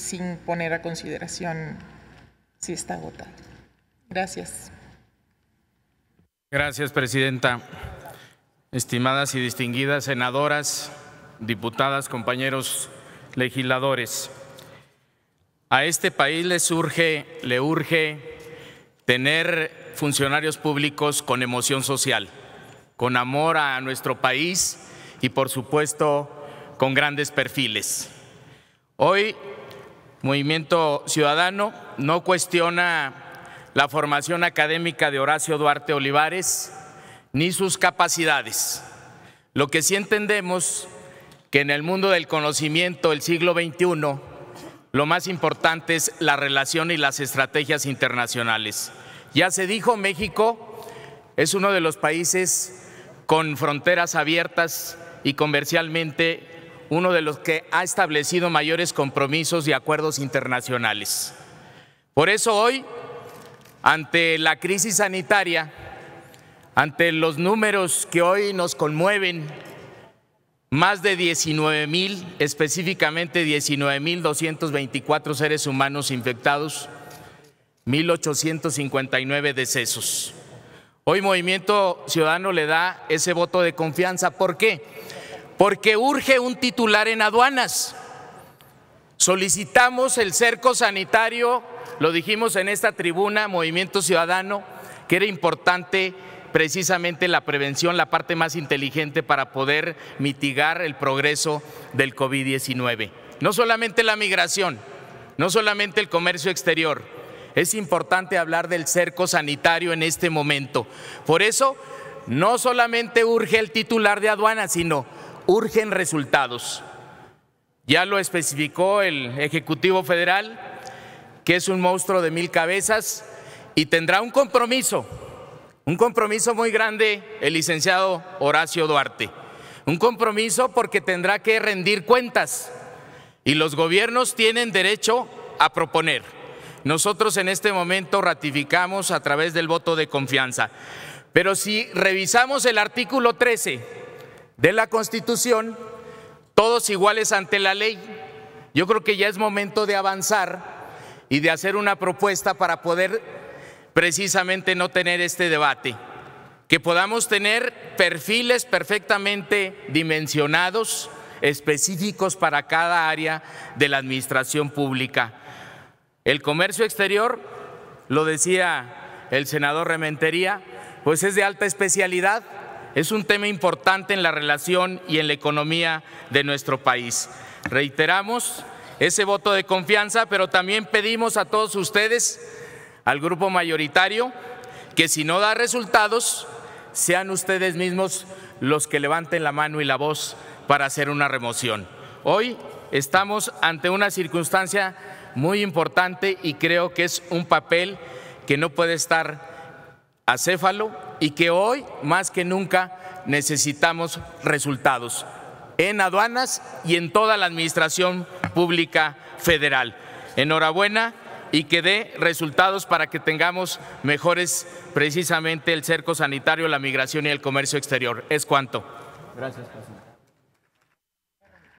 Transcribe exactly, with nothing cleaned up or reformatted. sin poner a consideración si está agotado. Gracias. Gracias, presidenta. Estimadas y distinguidas senadoras, diputadas, compañeros legisladores, a este país les urge, le urge tener funcionarios públicos con emoción social, con amor a nuestro país y, por supuesto, con grandes perfiles. Hoy, Movimiento Ciudadano no cuestiona la formación académica de Horacio Duarte Olivares ni sus capacidades. Lo que sí entendemos que en el mundo del conocimiento del siglo veintiuno lo más importante es la relación y las estrategias internacionales. Ya se dijo, México es uno de los países con fronteras abiertas y comercialmente uno de los que ha establecido mayores compromisos y acuerdos internacionales. Por eso hoy, ante la crisis sanitaria, ante los números que hoy nos conmueven, más de diecinueve mil, específicamente diecinueve mil doscientos veinticuatro seres humanos infectados, mil ochocientos cincuenta y nueve decesos. Hoy Movimiento Ciudadano le da ese voto de confianza. ¿Por qué? Porque urge un titular en aduanas. Solicitamos el cerco sanitario, lo dijimos en esta tribuna, Movimiento Ciudadano, que era importante precisamente la prevención, la parte más inteligente para poder mitigar el progreso del COVID diecinueve. No solamente la migración, no solamente el comercio exterior, es importante hablar del cerco sanitario en este momento. Por eso, no solamente urge el titular de aduanas, sino urgen resultados. Ya lo especificó el Ejecutivo Federal, que es un monstruo de mil cabezas y tendrá un compromiso, un compromiso muy grande el licenciado Horacio Duarte. Un compromiso porque tendrá que rendir cuentas y los gobiernos tienen derecho a proponer. Nosotros en este momento ratificamos a través del voto de confianza. Pero si revisamos el artículo trece de la Constitución, todos iguales ante la ley, yo creo que ya es momento de avanzar y de hacer una propuesta para poder precisamente no tener este debate, que podamos tener perfiles perfectamente dimensionados, específicos para cada área de la administración pública. El comercio exterior, lo decía el senador Rementería, pues es de alta especialidad, es un tema importante en la relación y en la economía de nuestro país. Reiteramos ese voto de confianza, pero también pedimos a todos ustedes, al grupo mayoritario, que si no da resultados, sean ustedes mismos los que levanten la mano y la voz para hacer una remoción. Hoy estamos ante una circunstancia muy importante y creo que es un papel que no puede estar acéfalo y que hoy más que nunca necesitamos resultados en aduanas y en toda la administración pública federal. Enhorabuena y que dé resultados para que tengamos mejores precisamente el cerco sanitario, la migración y el comercio exterior. Es cuanto. Gracias, presidente.